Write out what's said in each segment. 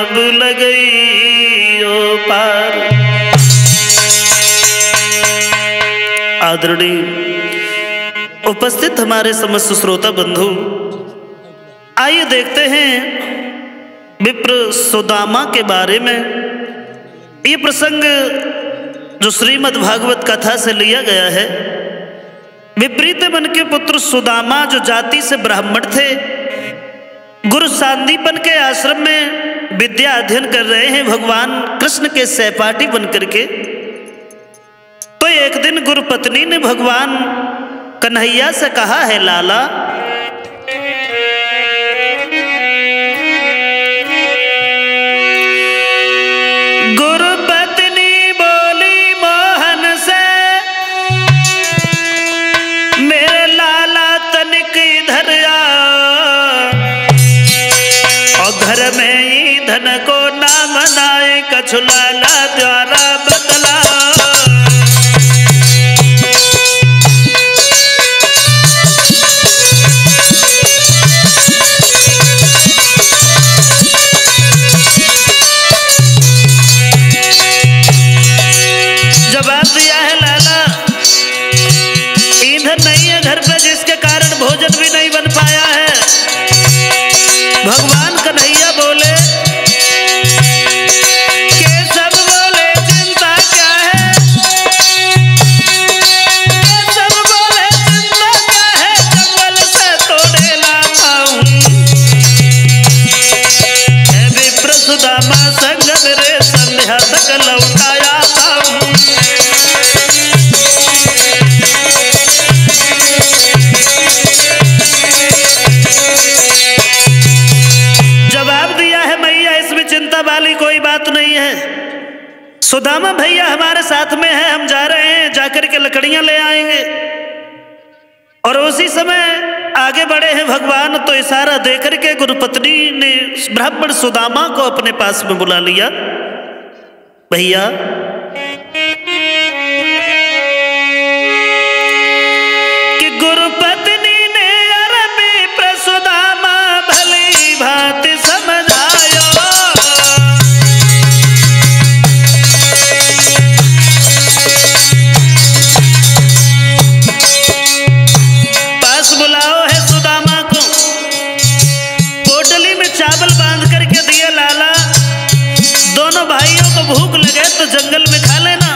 अब लगई ओ पार। आदरणीय उपस्थित हमारे समस्त श्रोता बंधु, आइए देखते हैं विप्र सुदामा के बारे में। ये प्रसंग जो श्रीमद्भागवत कथा से लिया गया है। विपरीत मन के पुत्र सुदामा जो जाति से ब्राह्मण थे, गुरु सांदीपन के आश्रम में विद्या अध्ययन कर रहे हैं भगवान कृष्ण के सहपाठी बनकर के। तो एक दिन गुरु पत्नी ने भगवान कन्हैया से कहा है, लाला छुलाला द्वारा बतला। जवाब दिया है, लाला ईंधन नहीं है घर पर, जिसके कारण भोजन भी नहीं बन पाया है। भगवान कन्हैया बोले, सुदामा भैया हमारे साथ में है, हम जा रहे हैं, जाकर के लकड़ियां ले आएंगे। और उसी समय आगे बढ़े हैं भगवान, तो इशारा देकर के गुरुपत्नी ने ब्राह्मण सुदामा को अपने पास में बुला लिया। भैया कि गुरुपत्नी ने अरबी प्रसुदामा भली भांति जंगल में खा लेना।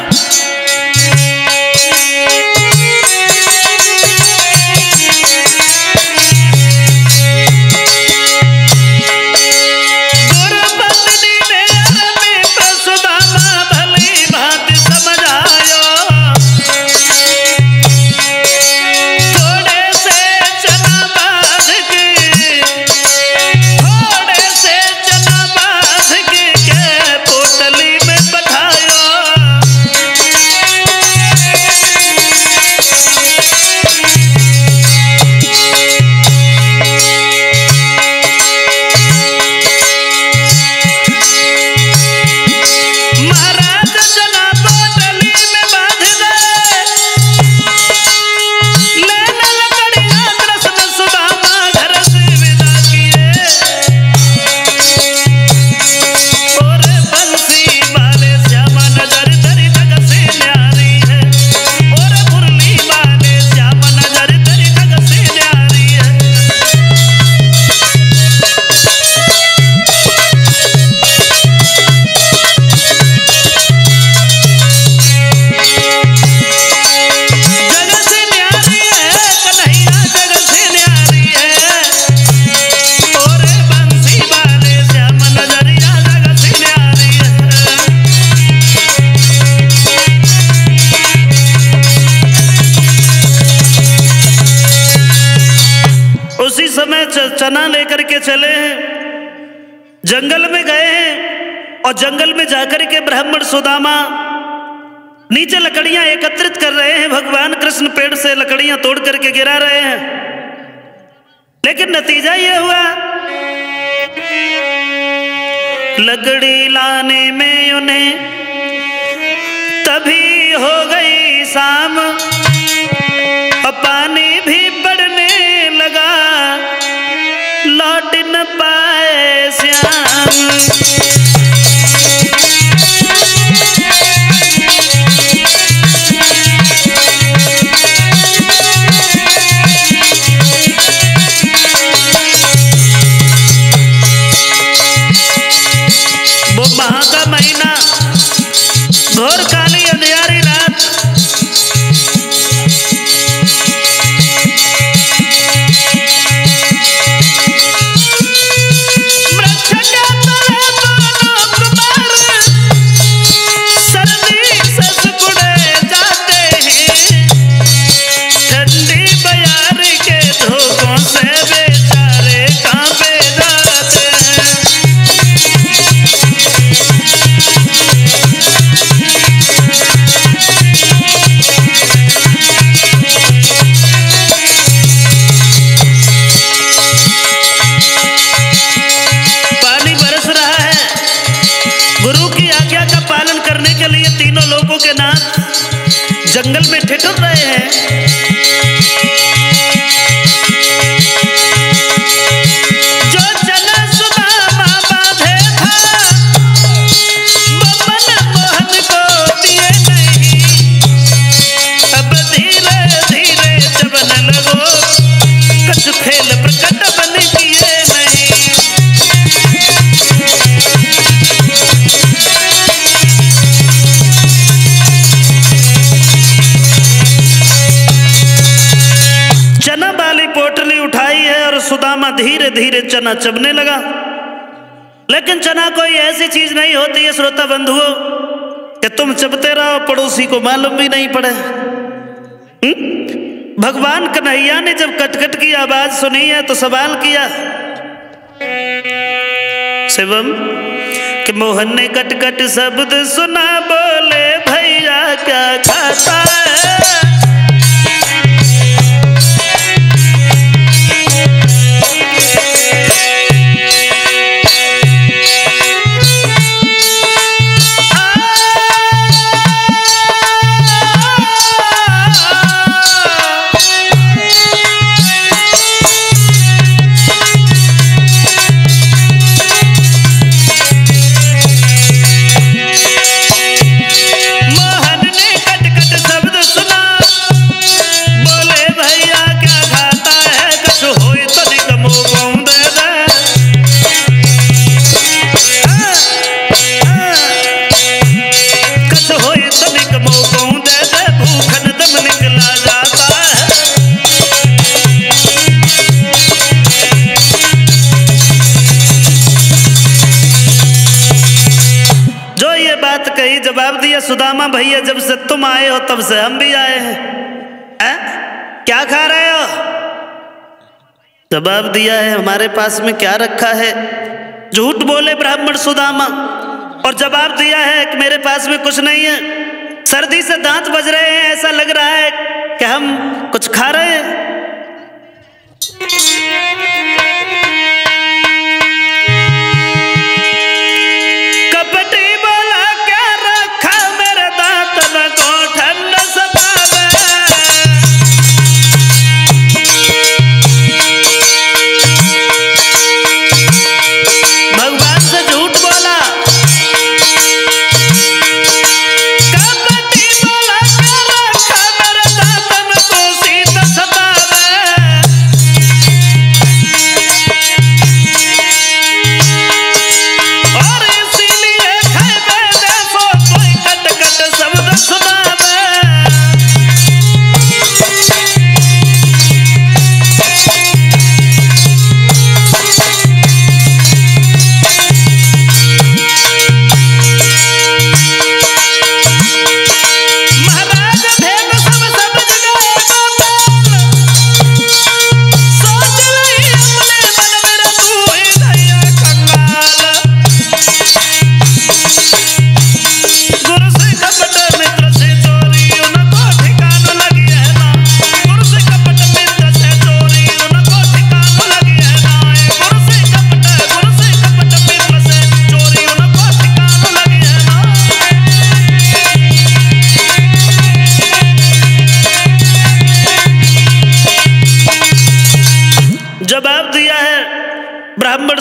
चना लेकर के चले हैं, जंगल में गए हैं, और जंगल में जाकर के ब्राह्मण सुदामा नीचे लकड़ियां एकत्रित कर रहे हैं। भगवान कृष्ण पेड़ से लकड़ियां तोड़ करके गिरा रहे हैं, लेकिन नतीजा यह हुआ लकड़ी लाने में उन्हें तभी हो गई शाम, और पानी भी पड़ने लगा, लौट न पाए श्याम। जंगल में ठिठुर रहे हैं। जो चना सुदामा बांधे था वो मन मोहन को दिए नहीं। अब धीरे धीरे चबन लगो कछु खेल प्रकट बन किए नहीं। सुदामा धीरे धीरे चना चबने लगा, लेकिन चना कोई ऐसी चीज नहीं होती है श्रोता बंधुओं कि तुम चबते रहो पड़ोसी को मालूम भी नहीं पड़े। भगवान कन्हैया ने जब कटकट की आवाज सुनी है तो सवाल किया शिवम कि मोहन ने कटकट शब्द सुना, बोले भैया क्या खाता है। सुदामा भैया जब से तुम आए हो तब से हम भी आए हैं, क्या खा रहे हो? जवाब दिया है हमारे पास में क्या रखा है। झूठ बोले ब्राह्मण सुदामा और जवाब दिया है कि मेरे पास में कुछ नहीं है। सर्दी से दांत बज रहे हैं, ऐसा लग रहा है कि हम कुछ खा रहे हैं।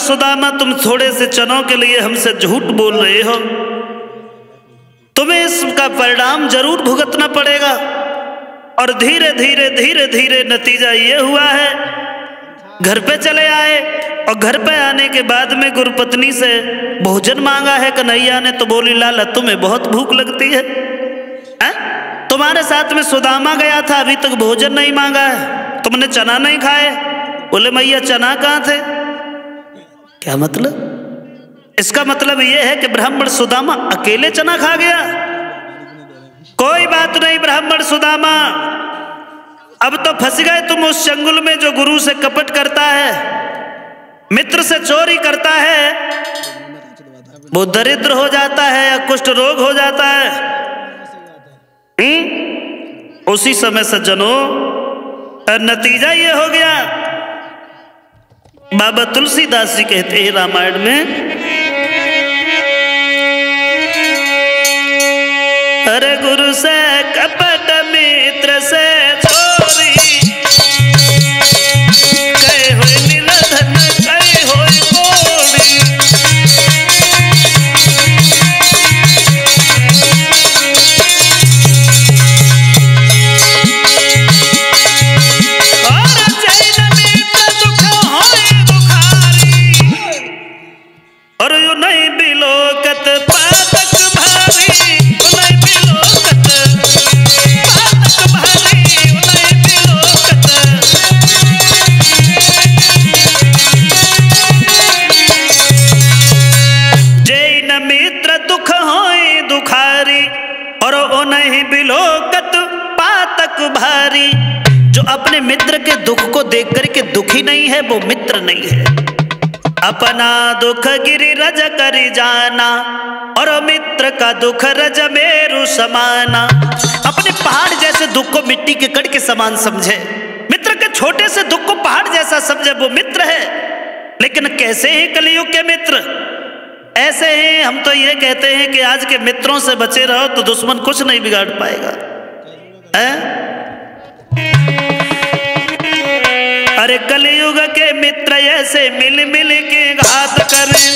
सुदामा तुम थोड़े से चनों के लिए हमसे झूठ बोल रहे हो, तुम्हें इसका परिणाम जरूर भुगतना पड़ेगा। और धीरे धीरे धीरे धीरे नतीजा ये हुआ है, घर पे चले आए और घर पे आने के बाद में गुरुपत्नी से भोजन मांगा है कन्हैया ने, तो बोली लाला तुम्हें बहुत भूख लगती है, तुम्हारे साथ में सुदामा गया था, अभी तक भोजन नहीं मांगा है, तुमने चना नहीं खाए। बोले मैया चना कहाँ थे? क्या मतलब? इसका मतलब यह है कि ब्राह्मण सुदामा अकेले चना खा गया। कोई बात नहीं ब्राह्मण सुदामा, अब तो फंस गए तुम उस चंगुल में जो गुरु से कपट करता है, मित्र से चोरी करता है, वो दरिद्र हो जाता है या कुष्ठ रोग हो जाता है। उसी समय सज्जनों नतीजा ये हो गया। बाबा तुलसीदास जी कहते हैं रामायण में, अरे गुरु से कपट जो अपने मित्र के दुख को देख करके दुखी नहीं है वो मित्र नहीं है। अपना दुख गिरि रज कर जाना और मित्र का दुख रज मेरु समाना। अपने पहाड़ जैसे दुख को मिट्टी के कण के समान समझे, मित्र के छोटे से दुख को पहाड़ जैसा समझे वो मित्र है। लेकिन कैसे हैं कलियुग के मित्र? ऐसे हैं, हम तो ये कहते हैं कि आज के मित्रों से बचे रहो तो दुश्मन कुछ नहीं बिगाड़ पाएगा। अरे कलियुग के मित्र ऐसे मिल मिल के घात करें,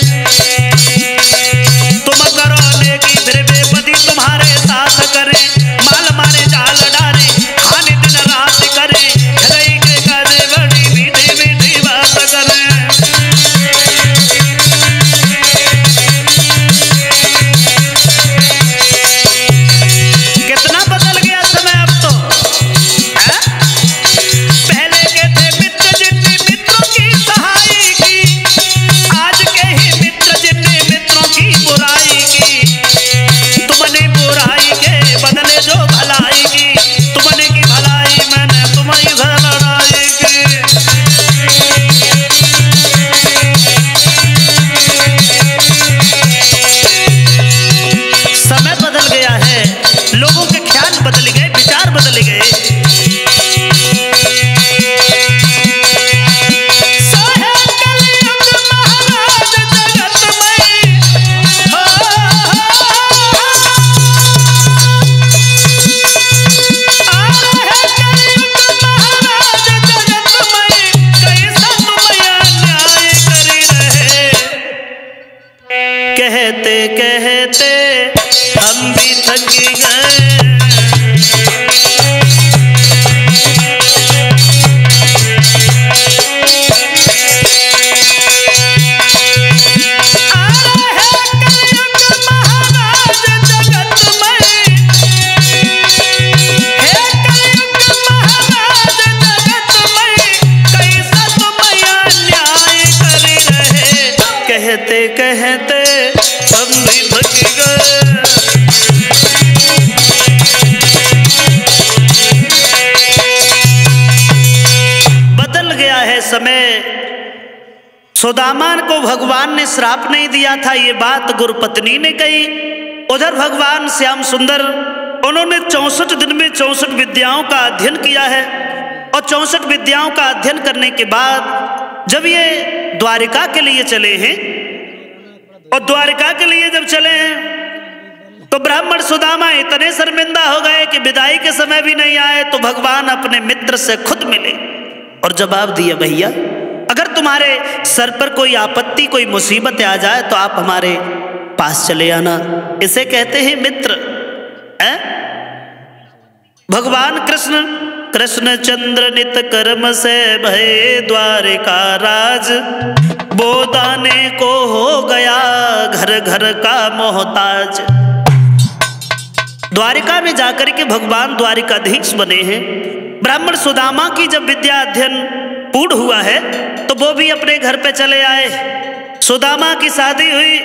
तुम करो नेकी फिर बेपति तुम्हारे साथ करे। माल मारे जाल डाले खाने दिन रात करे, हृदय के करे बड़ी मीठी मीठी बात करे। कितना बदल गया समय अब तो है? पहले के थे मित्र जिनने मित्रों की सहाय की, आज के ही मित्र जिनने मित्रों की बुराई। सुदामा को भगवान ने श्राप नहीं दिया था, ये बात गुरुपत्नी ने कही। उधर भगवान श्याम सुंदर, उन्होंने 64 दिन में 64 विद्याओं का अध्ययन किया है और 64 विद्याओं का अध्ययन करने के बाद जब ये द्वारिका के लिए चले हैं और द्वारिका के लिए जब चले हैं तो ब्राह्मण सुदामा इतने शर्मिंदा हो गए कि विदाई के समय भी नहीं आए। तो भगवान अपने मित्र से खुद मिले और जवाब दिया, भैया अगर तुम्हारे सर पर कोई आपत्ति कोई मुसीबत आ जाए तो आप हमारे पास चले आना, इसे कहते हैं मित्र। भगवान कृष्ण कृष्ण चंद्र नित कर्म से भय द्वारिका राज, बोदाने को हो गया घर घर का मोहताज। द्वारिका में जाकर के भगवान द्वारिकाधीश बने हैं। ब्राह्मण सुदामा की जब विद्या अध्ययन पूर्ण हुआ है तो वो भी अपने घर पे चले आए। सुदामा की शादी हुई,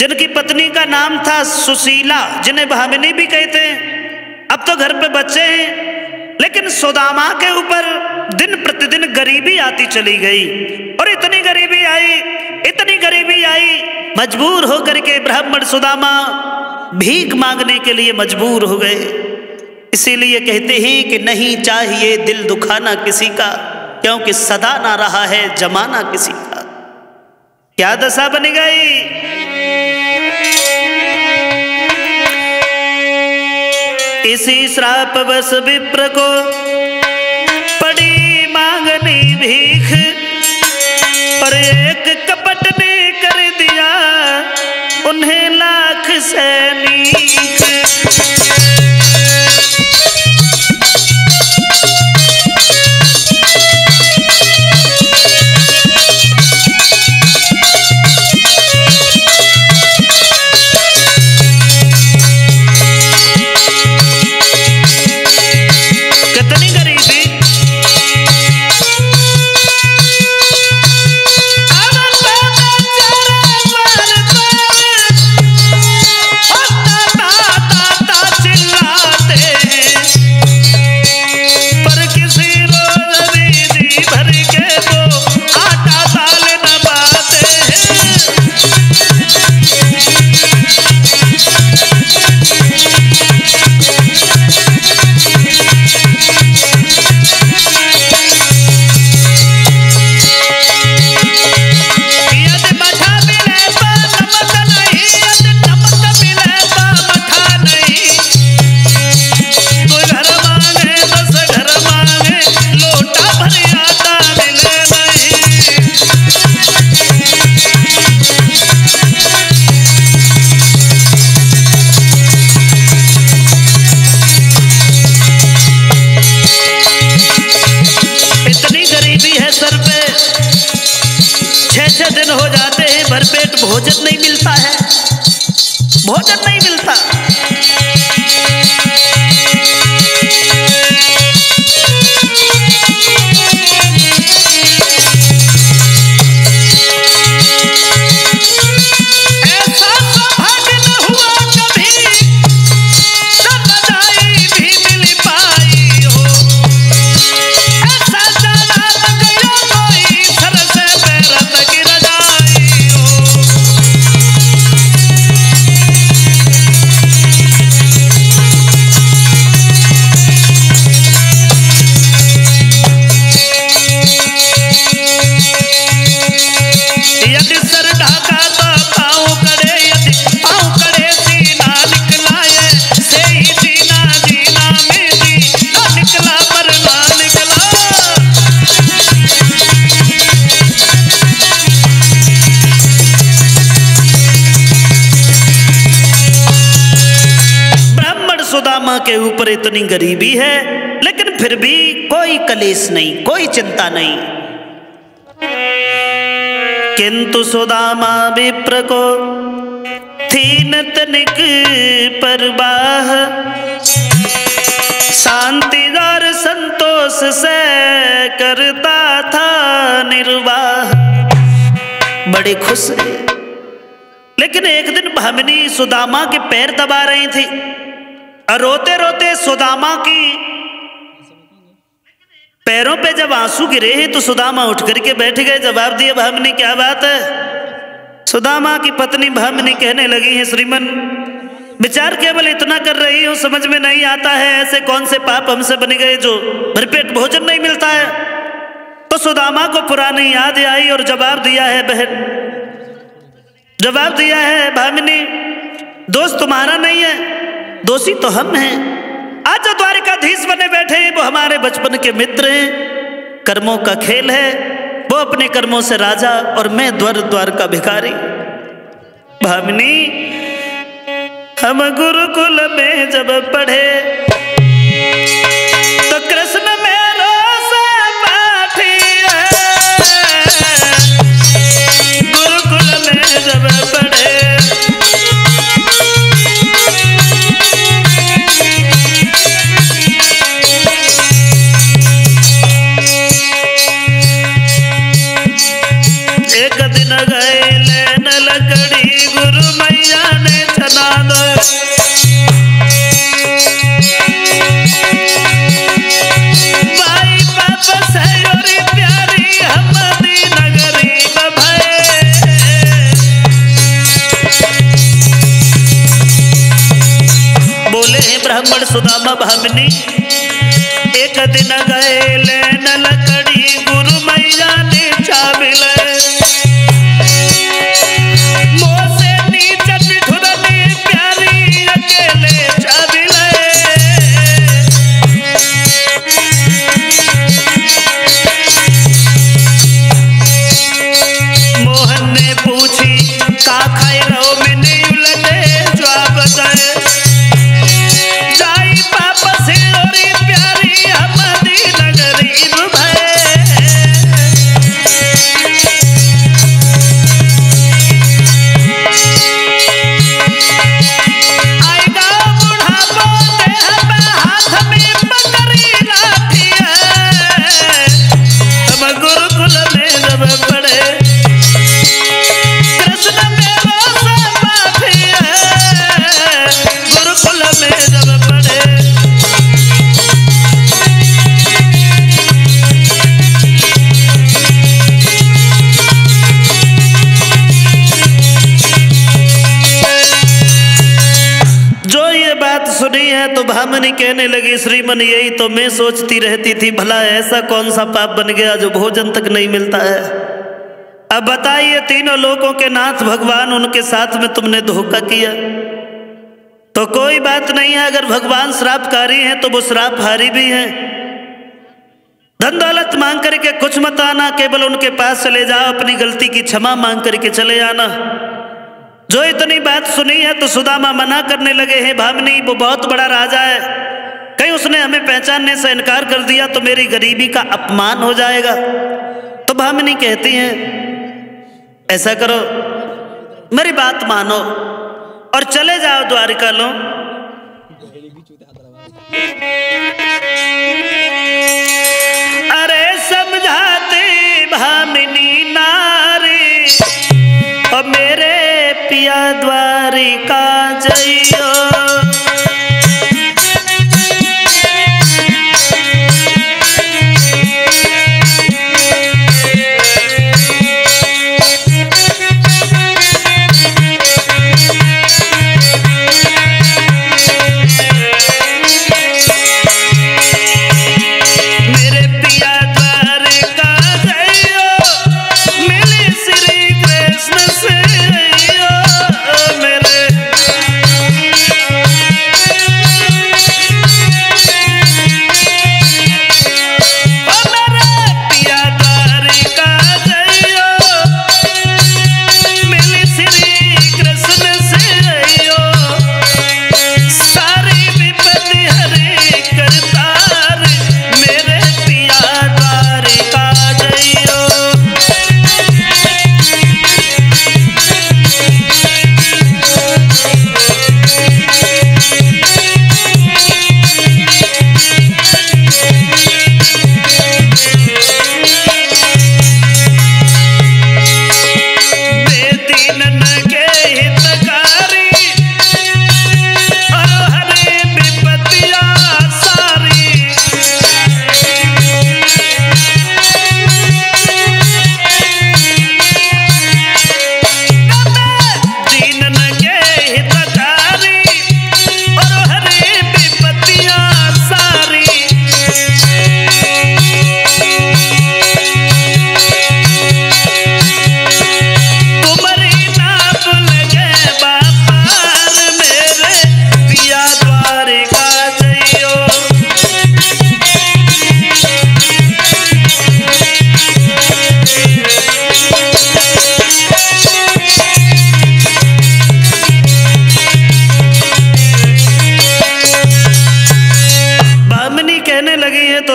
जिनकी पत्नी का नाम था सुशीला, जिन्हें भामिनी भी कहते हैं। अब तो घर पे बच्चे हैं, लेकिन सुदामा के ऊपर दिन प्रतिदिन गरीबी आती चली गई और इतनी गरीबी आई, इतनी गरीबी आई, मजबूर होकर के ब्राह्मण सुदामा भीख मांगने के लिए मजबूर हो गए। इसीलिए कहते हैं कि नहीं चाहिए दिल दुखाना किसी का, क्योंकि सदा ना रहा है जमाना किसी का। क्या दशा बन गई। इसी श्राप बस विप्र को पड़ी मांगनी भीख, पर एक कपट ने कर दिया उन्हें लाख सैनिक। भरपेट भोजन नहीं मिलता है, भोजन नहीं मिलता। के ऊपर इतनी गरीबी है लेकिन फिर भी कोई कलेश नहीं, कोई चिंता नहीं। किंतु सुदामा विप्र को थी न तनिक परवाह, शांतिदार संतोष से करता था निर्वाह। बड़े खुश थे। लेकिन एक दिन भामिनी सुदामा के पैर दबा रही थी। रोते रोते सुदामा की पैरों पे जब आंसू गिरे हैं तो सुदामा उठ करके बैठ गए। जवाब दिए, भामिनी क्या बात है? सुदामा की पत्नी भामिनी कहने लगी है, श्रीमन विचार केवल इतना कर रही हूं, समझ में नहीं आता है ऐसे कौन से पाप हमसे बन गए जो भरपेट भोजन नहीं मिलता है। तो सुदामा को पुरानी याद आई और जवाब दिया है बहन, जवाब दिया है भामिनी, दोष तुम्हारा नहीं है, दोषी तो हम हैं। आज जो द्वारिकाधीश बने बैठे हैं वो हमारे बचपन के मित्र हैं। कर्मों का खेल है, वो अपने कर्मों से राजा और मैं द्वार का भिखारी। भामिनी हम गुरुकुल में जब पढ़े तो कृष्ण में सुदामा भामिनी एक दिन गए लेन लकड़ी, गुरु मैया ने चाबिल प्यारी अकेले चाबिल। मोहन ने पूछी का खाए रहो, मैंने उलटे जवाब बताए, कहने लगी, श्रीमन यही तो मैं सोचती रहती थी, भला ऐसा कौन सा पाप बन गया जो भोजन तक नहीं मिलता है। अब बताइए तीनों लोगों के नाथ भगवान, उनके साथ में तुमने धोखा किया। तो कोई बात नहीं है, अगर भगवान श्रापकारी हैं तो वो श्रापहारी भी हैं। धन दौलत मांग करके कुछ मत आना, केवल उनके पास चले जाओ, अपनी गलती की क्षमा मांग करके चले आना। जो इतनी बात सुनी है तो सुदामा मना करने लगे हैं, भामिनी वो बहुत बड़ा राजा है, कहीं उसने हमें पहचानने से इनकार कर दिया तो मेरी गरीबी का अपमान हो जाएगा। तो भामिनी कहती हैं, ऐसा करो मेरी बात मानो और चले जाओ द्वारिका लो। अरे समझाते भामिनी नारी और मेरे पिया द्वारिका जइयो।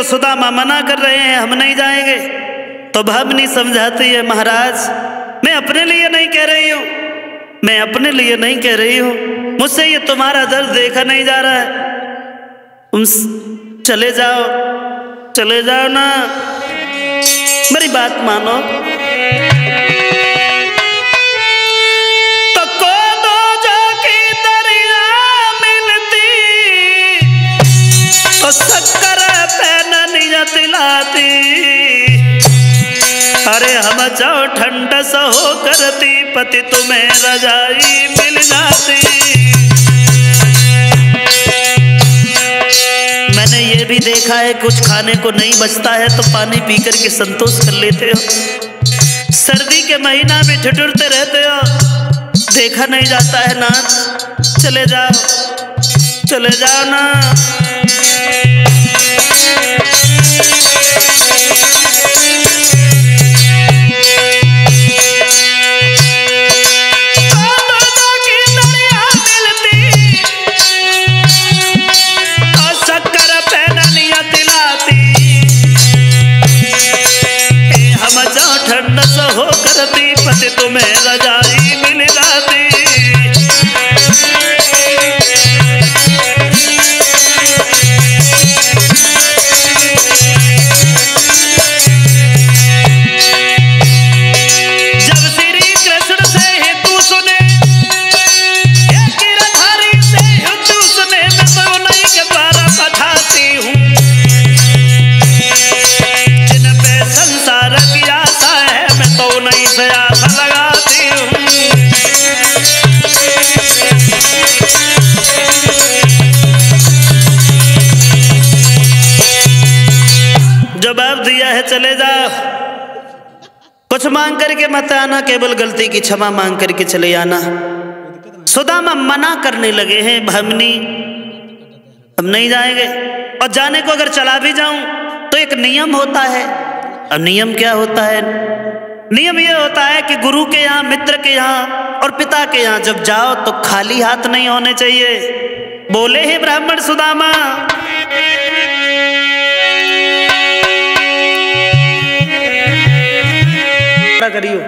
सुदामा मना कर रहे हैं, हम नहीं जाएंगे। तो भामिनी समझाती है, महाराज मैं अपने लिए नहीं कह रही हूँ, मैं अपने लिए नहीं कह रही हूँ, मुझसे ये तुम्हारा दर्द देखा नहीं जा रहा है, तुम चले जाओ ना, मेरी बात मानो। अरे हम जाओ ठंडा सा हो करती, पति तुम्हें रजाई मिल जाती। मैंने ये भी देखा है कुछ खाने को नहीं बचता है तो पानी पी कर के संतोष कर लेते हो, सर्दी के महीना में ठिठुरते रहते हो, देखा नहीं जाता है ना, चले जाओ ना। कुछ मांग करके मत आना, केवल गलती की क्षमा मांग करके चले आना। सुदामा मना करने लगे हैं, भामिनी हम नहीं जाएंगे, और जाने को अगर चला भी जाऊं तो एक नियम होता है। अब नियम क्या होता है? नियम यह होता है कि गुरु के यहाँ, मित्र के यहाँ और पिता के यहाँ जब जाओ तो खाली हाथ नहीं होने चाहिए। बोले हैं ब्राह्मण सुदामा, करियो।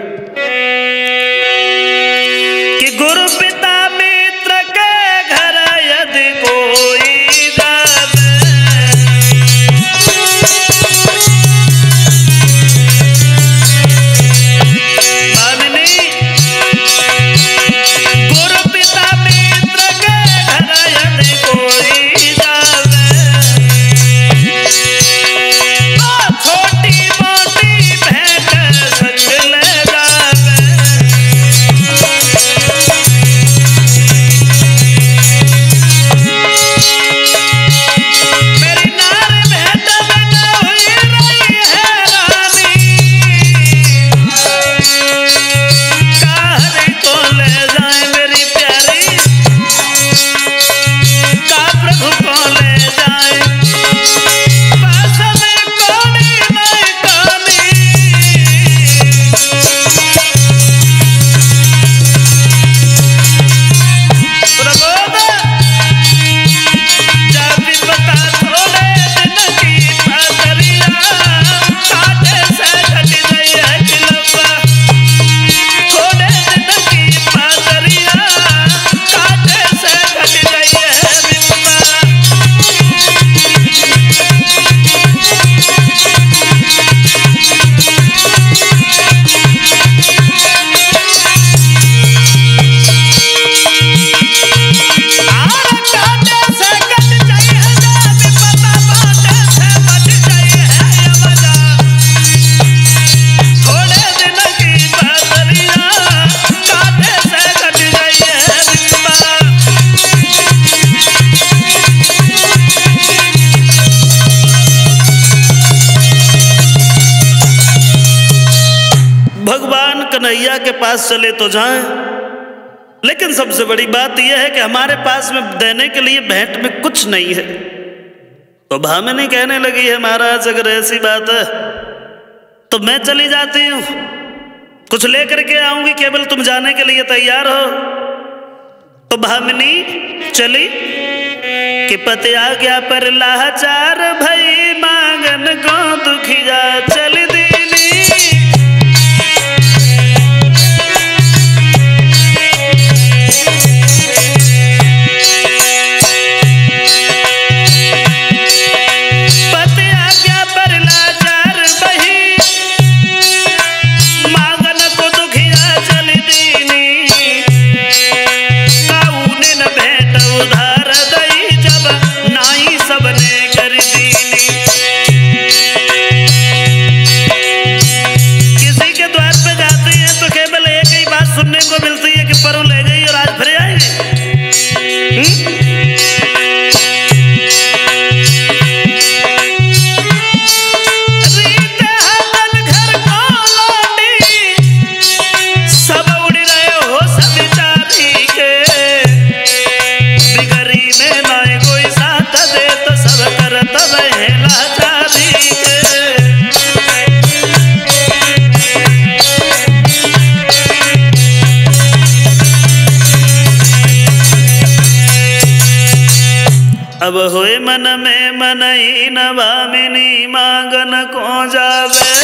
कन्हैया के पास चले तो जाएं, लेकिन सबसे बड़ी बात यह है कि हमारे पास में देने के लिए भेंट में कुछ नहीं है। तो भामिनी कहने लगी है, महाराज अगर ऐसी बात है तो मैं चली जाती हूँ, कुछ लेकर के आऊंगी, केवल तुम जाने के लिए तैयार हो। तो भामिनी चली कि पतिया गया पर लाचार भई, मांगन को दुखिया चल दीनी। अब होए मन में मनई न भामिनी, मांगन को जावे।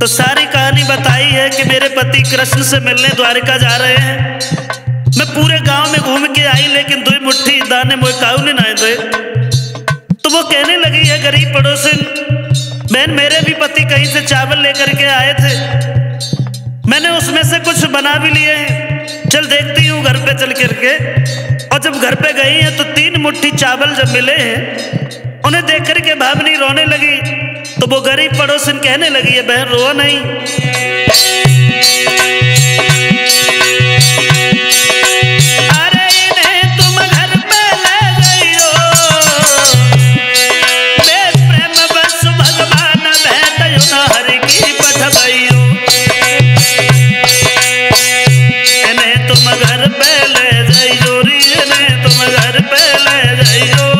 तो सारी कहानी बताई है कि मेरे पति कृष्ण से मिलने द्वारिका जा रहे हैं, मैं पूरे गांव में घूम के आई लेकिन दो मुट्ठी दाने मोए काऊ ने ना दे। तो वो कहने लगी है गरीब पड़ोसन बहन, मेरे भी पति कहीं से चावल लेकर के आए थे, मैंने उसमें से कुछ बना भी लिए हैं, चल देखती हूँ घर पे चल करके। और जब घर पे गई है तो 3 मुट्ठी चावल जब मिले हैं, उन्हें देख करके भामिनी रोने लगी। तो वो गरीब पड़ोसन कहने लगी है, बहन रोआ नहीं, अरे इन्हें तुम घर पे ले गई हो, मैं प्रेम बस भगवान भेंट न हर की पठबई हो, इन्हें तुम घर पे ले जाई हो, इन्हें तुम घर पे ले जाई हो,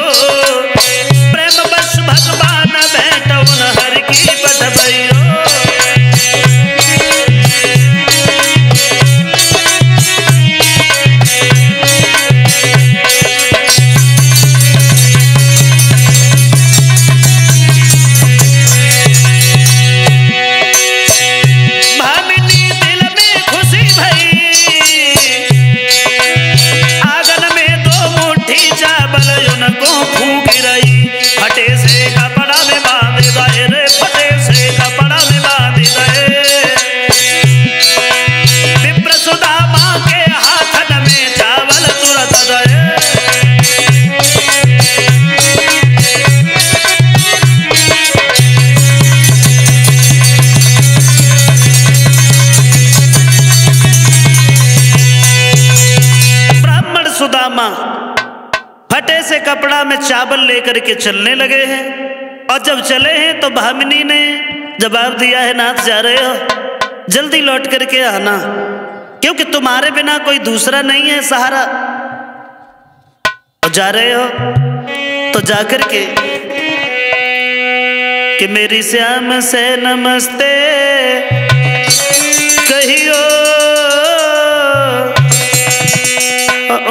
कपड़ा में चावल लेकर के चलने लगे हैं। और जब चले हैं तो भामिनी ने जवाब दिया है, नाथ जा रहे हो, जल्दी लौट करके आना, क्योंकि तुम्हारे बिना कोई दूसरा नहीं है सहारा। और जा रहे हो तो जाकर के कि मेरी श्याम से नमस्ते कहियो,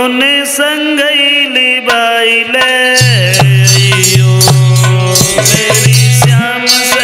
उन्हें संगैली बाइले यो मेरी श्याम से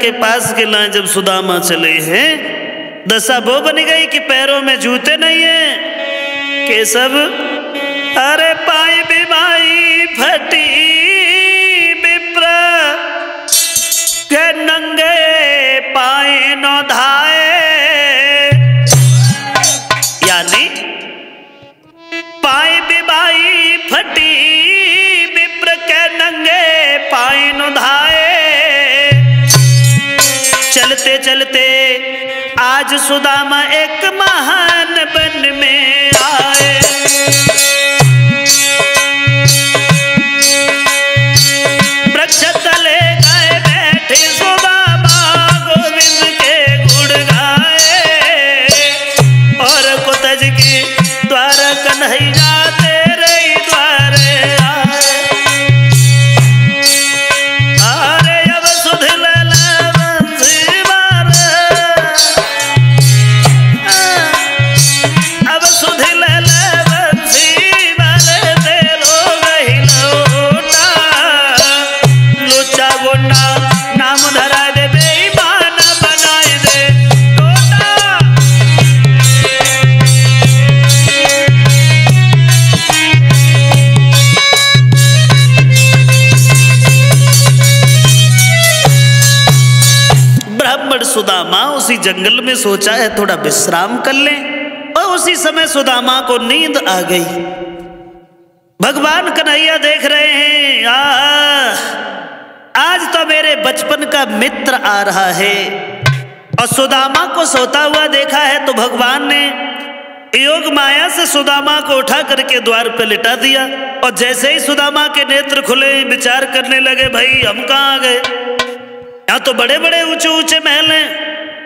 के पास के लाए। जब सुदामा चले हैं दशा वो बन गई कि पैरों में जूते नहीं है के सब। अरे पाई बीमाई फटी विप्र के नंगे पाए न धाए, यानी पाई बीमाई फटी विप्र के नंगे पाए न धाए। चलते चलते आज सुदामा एक महान वन में आए। वृक्ष तले गए बैठे सुदामा, गोविंद के गुण गाए। और कुतज की द्वारा कन्हैया तेरे द्वारे आए। सुदामा उसी जंगल में सोचा है थोड़ा विश्राम कर लें, और उसी समय सुदामा को नींद आ गई। भगवान कन्हैया देख रहे हैं आज तो मेरे बचपन का मित्र आ रहा है। और सुदामा को सोता हुआ देखा है तो भगवान ने योग माया से सुदामा को उठा करके द्वार पर लिटा दिया। और जैसे ही सुदामा के नेत्र खुले विचार करने लगे, भाई हम कहाँ आ गए? यहाँ तो बड़े बड़े ऊंचे ऊंचे महल हैं।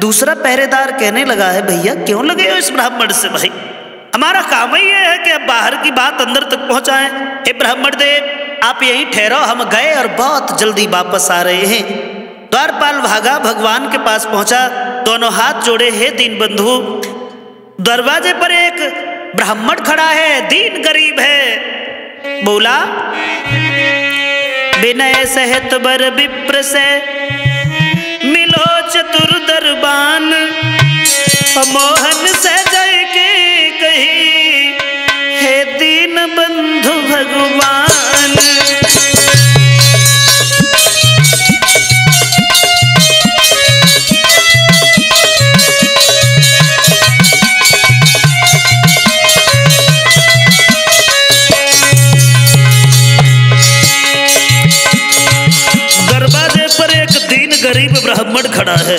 दूसरा पहरेदार कहने लगा है भैया क्यों लगे हो इस ब्राह्मण से, भाई हमारा काम ही यह है कि अब बाहर की बात अंदर तक पहुंचाएं। हे ब्राह्मण देव आप यहीं ठहरो, हम गए और बहुत जल्दी वापस आ रहे हैं। द्वारपाल भागा, भगवान के पास पहुंचा, दोनों हाथ जोड़े, हे दीन बंधु। दरवाजे पर एक ब्राह्मण खड़ा है, दीन गरीब है। बोला विनय सहित बर विप्र से मिलो चतुर दरबान, मोहन से जय के कही हे दीन बंधु भगवान। दरवाजे पर एक दीन गरीब ब्राह्मण खड़ा है,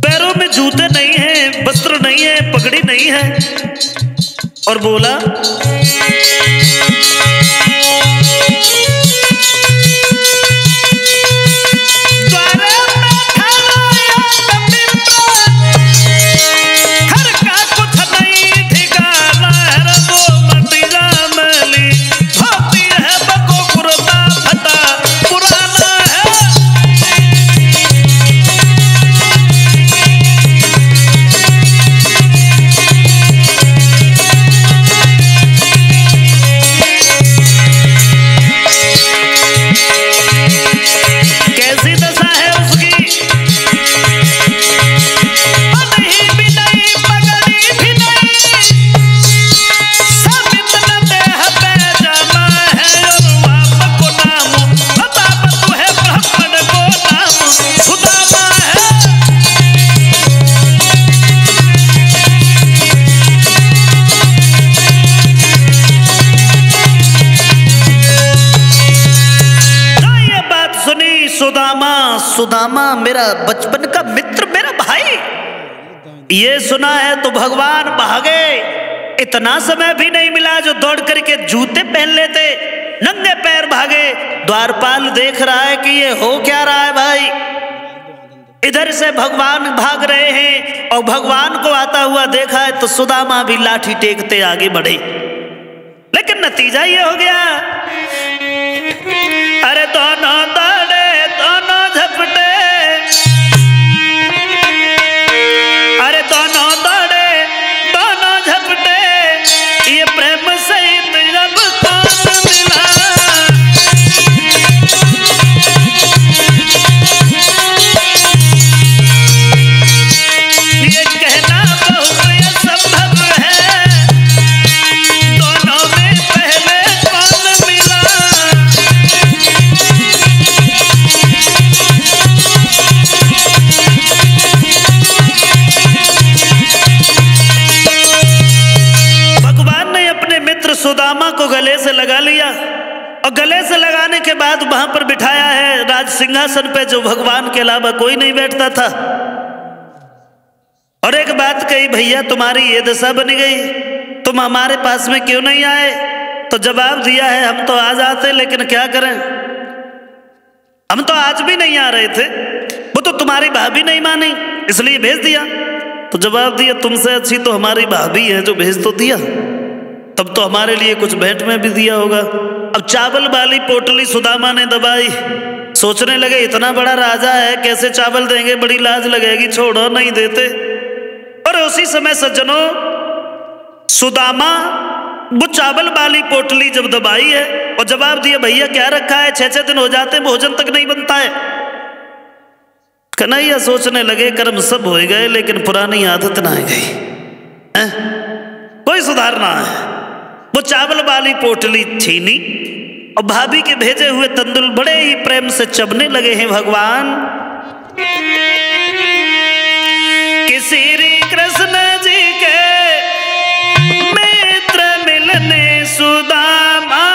पैरों में जूते नहीं है, वस्त्र नहीं है, पगड़ी नहीं है, और बोला सुदामा मेरा बचपन का मित्र, मेरा भाई, ये सुना है तो भगवान भागे। इतना समय भी नहीं मिला जो दौड़ करके जूते पहन लेते, नंगे पैर भागे। द्वारपाल देख रहा है कि ये हो क्या रहा है भाई, इधर से भगवान भाग रहे हैं और भगवान को आता हुआ देखा है तो सुदामा भी लाठी टेकते आगे बढ़े, लेकिन नतीजा ये हो गया अरे दोनों दौड़े, दोनों झपटे, अरे दोनों दौड़े, दोनों झपटे, ये प्रेम सहित रब कौन मिला। ये कहना बहुत असंभव है दोनों में पहले कौन मिला। सुदामा को गले से लगा लिया और गले से लगाने के बाद वहां पर बिठाया है राज सिंहासन पे, जो भगवान के अलावा कोई नहीं बैठता था। और एक बात कही भैया तुम्हारी ये दशा बन गई, तुम हमारे पास में क्यों नहीं आए? तो जवाब दिया है हम तो आज आते लेकिन क्या करें, हम तो आज भी नहीं आ रहे थे, वो तो तुम्हारी भाभी नहीं मानी इसलिए भेज दिया। तो जवाब दिया तुमसे अच्छी तो हमारी भाभी है जो भेज तो दिया, तब तो हमारे लिए कुछ भेंट में भी दिया होगा। अब चावल वाली पोटली सुदामा ने दबाई, सोचने लगे इतना बड़ा राजा है कैसे चावल देंगे, बड़ी लाज लगेगी, छोड़ो नहीं देते। और उसी समय सज्जनों सुदामा वो चावल वाली पोटली जब दबाई है और जवाब दिया भैया क्या रखा है, 6-6 दिन हो जाते भोजन तक नहीं बनता है। कन्हैया सोचने लगे कर्म सब हो गए लेकिन पुरानी आदत ना आ गई, कोई सुधार ना है। वो चावल वाली पोटली छीनी और भाभी के भेजे हुए तंदुल बड़े ही प्रेम से चबने लगे हैं भगवान कि श्री कृष्ण जी के मित्र मिलने सुदामा।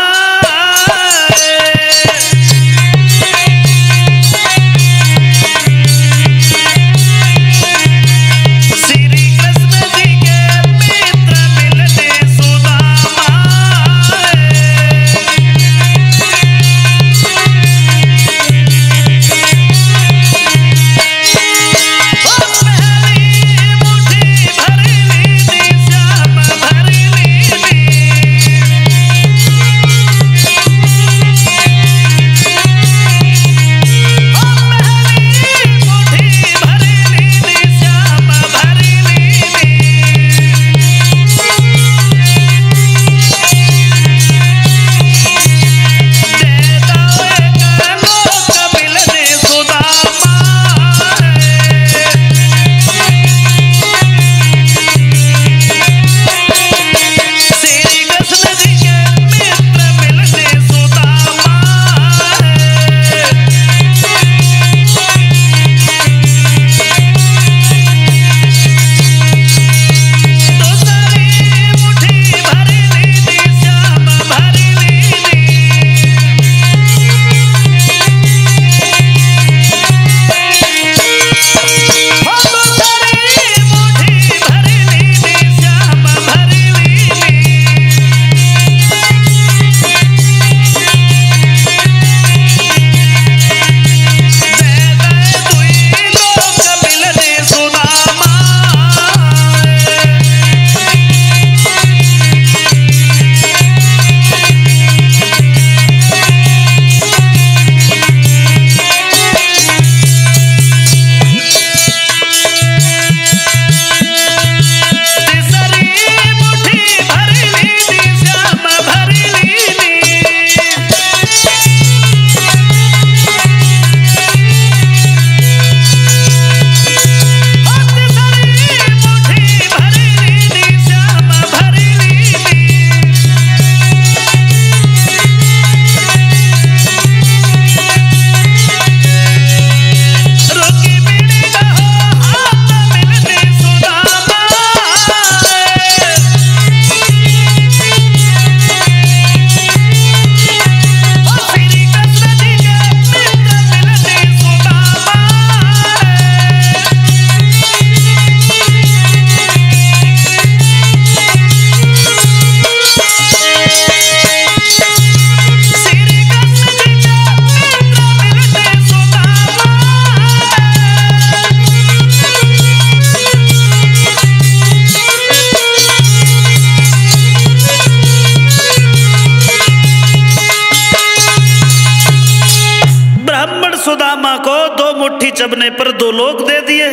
सुदामा को दो मुट्ठी चबने पर दो लोग दे दिए।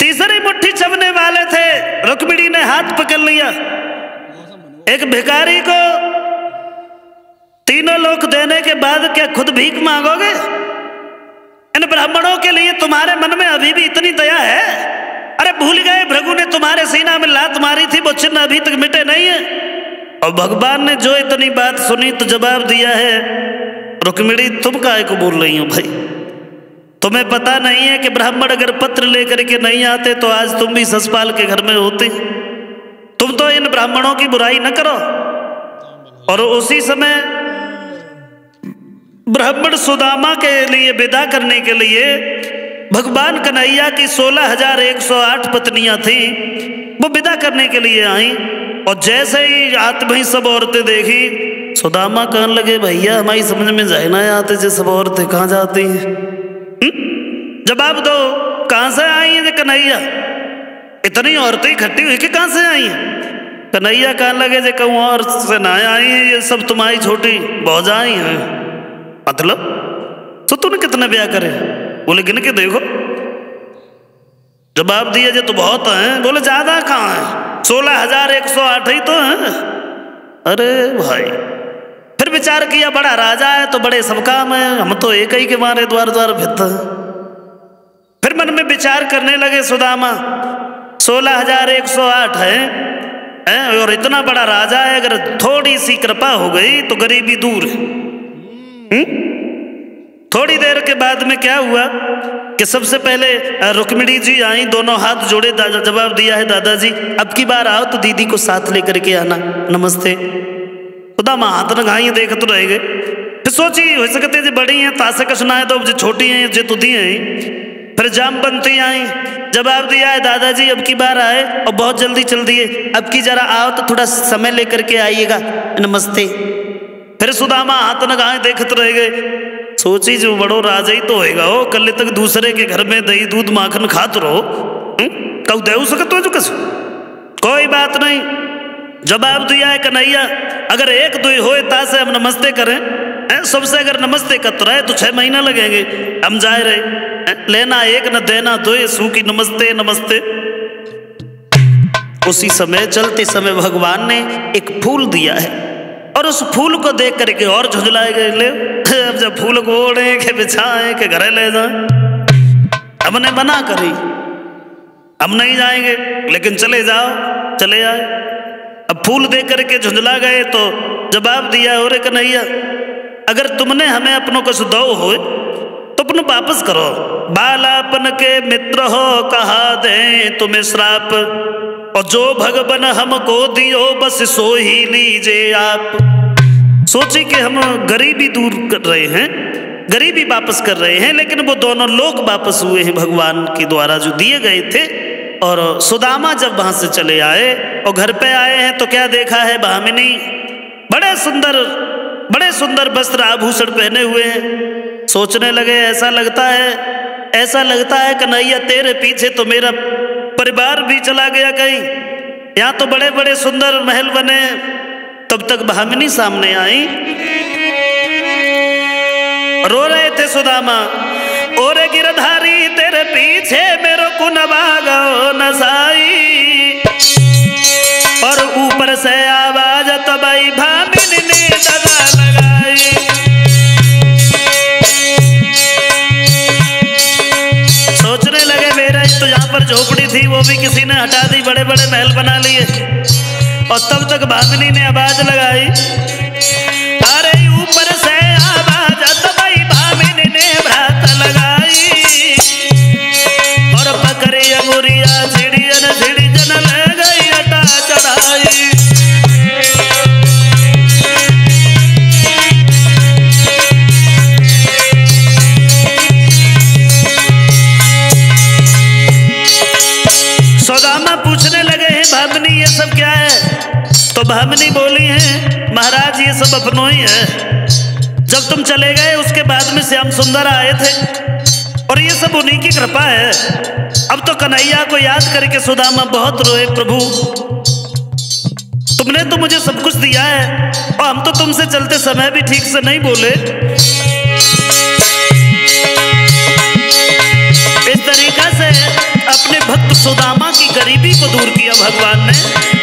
तीसरी मुट्ठी चबने वाले थे, रुक्मिणी ने हाथ पकड़ लिया। एक भिखारी को तीनों लोग देने के बाद क्या खुद भीख मांगोगे? इन ब्राह्मणों के लिए तुम्हारे मन में अभी भी इतनी दया है? अरे भूल गए भृगु ने तुम्हारे सीना में लात मारी थी, वो चिन्ह अभी तक मिटे नहीं है। और भगवान ने जो इतनी बात सुनी तो जवाब दिया है, रुक्मिणी तुम काहे को बोल रही हो भाई? तुम्हें पता नहीं है कि ब्राह्मण अगर पत्र लेकर के नहीं आते तो आज तुम भी ससपाल के घर में होते। तुम तो इन ब्राह्मणों की बुराई न करो। और उसी समय ब्राह्मण सुदामा के लिए विदा करने के लिए भगवान कन्हैया की 16,108 पत्नियां थी, वो विदा करने के लिए आई। और जैसे ही आत्मा ही सब औरतें देखी, सुदामा कहने लगे भैया हमारी समझ में जाए ना आते जे सब औरतें कहाँ जाती हैं? जवाब दो, कहाँ से आई हैं कन्हैया? इतनी औरतें इकट्ठी हुई कि कहाँ से आई हैं? कन्हैया कहने लगे जे कहूँ और से ना आई हैं, ये सब तुम्हारी छोटी भौजाई हैं। मतलब तो तूने कितने ब्याह करे? बोले गिन के देखो। जवाब दिया जे तो बहुत हैं। बोले ज्यादा कहाँ है, 16,108 ही तो हैं। अरे भाई, फिर विचार किया बड़ा राजा है तो बड़े सब काम है, हम तो एक ही के मारे द्वार द्वार फिरते हैं। फिर मन में विचार करने लगे सुदामा, 16,108 है और इतना बड़ा राजा है, अगर थोड़ी सी कृपा हो गई तो गरीबी दूर है। थोड़ी देर के बाद में क्या हुआ कि सबसे पहले रुक्मिणी जी आई, दोनों हाथ जोड़े, जवाब दिया है दादाजी अब की बार आओ तो दीदी को साथ लेकर के आना, नमस्ते। खुदा माँ हाथ लगाई देख तो रह गए। फिर सोची हो सकते जो बड़ी हैं तासे कसना है तो जो छोटी हैं जो तुदी हैं। फिर जामबंती आई, जवाब दिया है दादाजी अब की बार आए और बहुत जल्दी चल दिए, अब की जरा आओ तो थोड़ा समय लेकर के आइएगा, नमस्ते। फिर सुदामा हाथ लगाए देखते रह गए। सोची जो बड़ो राजा ही तो होएगा, हो कल तक दूसरे के घर में दही दूध माखन खात रहो, कऊ दे सकते हो जो कस? कोई बात नहीं, जवाब दिया है कन्हैया अगर एक दुई होए तासे हम नमस्ते करें, सबसे अगर नमस्ते करते रहे तो 6 महीना लगेंगे, हम जाए रहे, लेना एक न देना दो, सूखी नमस्ते नमस्ते। उसी समय चलते समय भगवान ने एक फूल दिया है और उस फूल को देख करके और झुंझलाए गए, ले अब जब फूल को ओढ़े के बिछाए के घरे ले जाए, हमने मना करी हम नहीं जाएंगे, लेकिन चले जाओ चले आए। अब फूल देख करके झुंझला गए तो जवाब दिया हो रे कन्हैया अगर तुमने हमें अपनों कुछ दो हो तो अपनों वापस करो। बालापन के मित्र हो कहा दें तुम्हें श्राप, और जो भगवन हमको दियो बस सो ही लीजे आप। सोचे कि हम गरीबी दूर कर रहे हैं, गरीबी वापस कर रहे हैं, लेकिन वो दोनों लोग वापस हुए हैं भगवान के द्वारा जो दिए गए थे। और सुदामा जब वहां से चले आए और घर पे आए हैं तो क्या देखा है भामिनी, बड़े सुंदर वस्त्र आभूषण पहने हुए हैं। सोचने लगे ऐसा लगता है कन्हैया तेरे पीछे तो मेरा परिवार भी चला गया कहीं, यहाँ तो बड़े बड़े सुंदर महल बने। तब तक भामिनी सामने आई, रो रहे थे सुदामा, ओरे गिरधारी तेरे पीछे मेरो कुनबागो नसाई। और ऊपर से आवाज तबाई भामिनी ने लगा लगाई, पर झोपड़ी थी वो भी किसी ने हटा दी, बड़े बड़े महल बना लिए। और तब तक भामिनी ने आवाज लगाई, अरे ऊपर से आवाज तबाई भामिनी ने बात लगाई। और बकरी अंगुरिया छिड़ियन ले गई अटा चढ़ाई। भामिनी बोली है महाराज ये सब अपनों ही है, जब तुम चले गए उसके बाद में श्याम सुंदर आए थे और ये सब उन्हीं की कृपा है। अब तो कन्हैया को याद करके सुदामा बहुत रोए, प्रभु तुमने तो मुझे सब कुछ दिया है और हम तो तुमसे चलते समय भी ठीक से नहीं बोले। सुदामा की गरीबी को दूर किया भगवान ने।